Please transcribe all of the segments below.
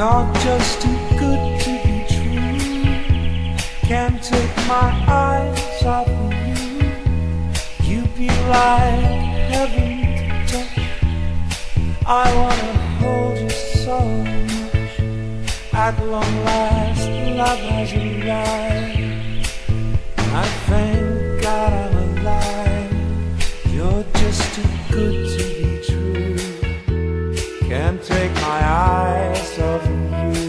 You're just too good to be true. Can't take my eyes off of you. You be like heaven to touch. I wanna hold you so much. At long last, love has arrived. I thank God I'm alive. You're just too good to be true. Can't take my eyes off of you.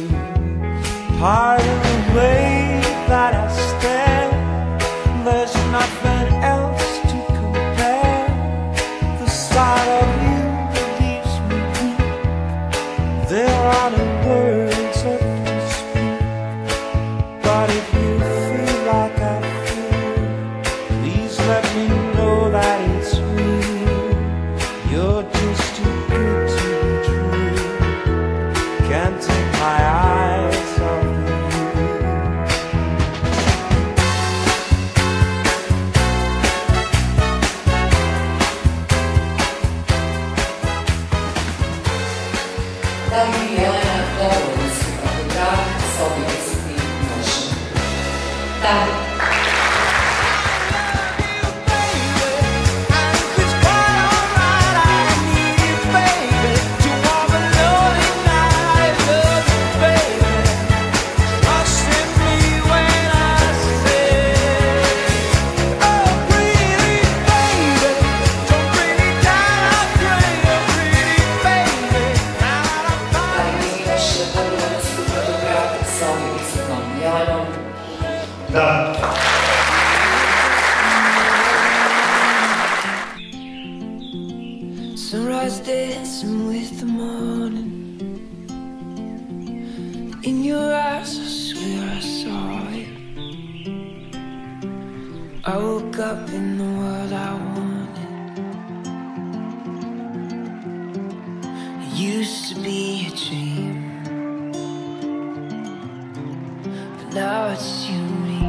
Part of the way that I stand, there's nothing else to compare. The sight of you leaves me weak. There are no words left to speak. But if you feel like I feel, please let me know that it's real. You're just too good to be true. Can't take my eyes off you. Liliana Lourenço, candidato de Salvador Pinto Mocha. Tá. Sunrise dancing with the morning. In your eyes, I swear I saw it. I woke up in the world I wanted. It used to be a dream, but now it's you and me.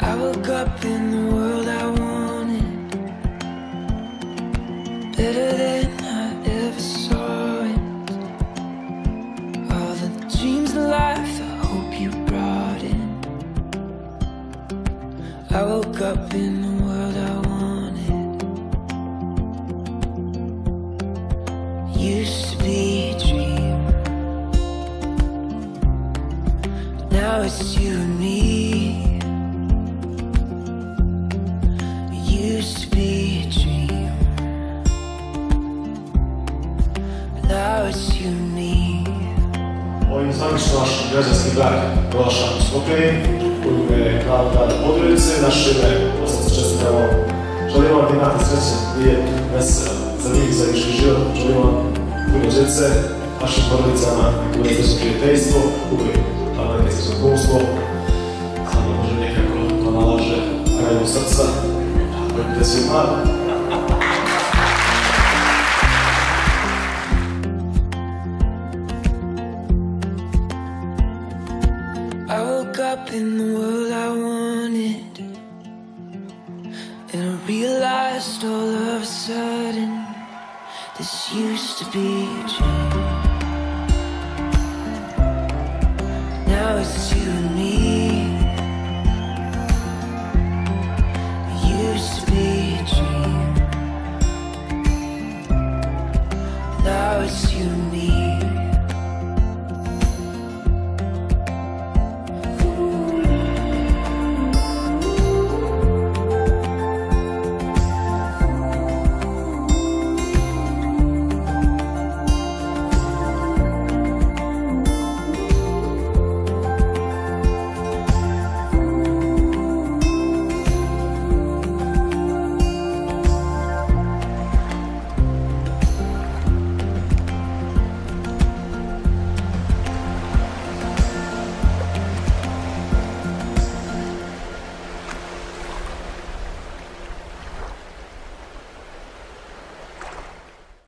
I woke up in the world I wanted, better than I ever saw it. All the dreams of life, I hope you brought in. I woke up in the world I wanted. Used to be a dream, but now it's you and me. Used to be a dream, but now it's you and me. Ovim zvanično naš građanski grad proglašavam Skopje u ime grada Podgorice, naše ime posebno čestitamo. Želimo vam imati srećan, lijep, vesel, zanimljiv, zajednički život. Želimo vam puno djece, vašim porodicama, puno srećno prijateljstvo, uvijek prijateljstvo kumstvo, samo može nekako to nalaže, radimo srca. I woke up in the world I wanted, and I realized all of a sudden this used to be a dream. Now it's you and me. Used to be a dream, now it's you and me.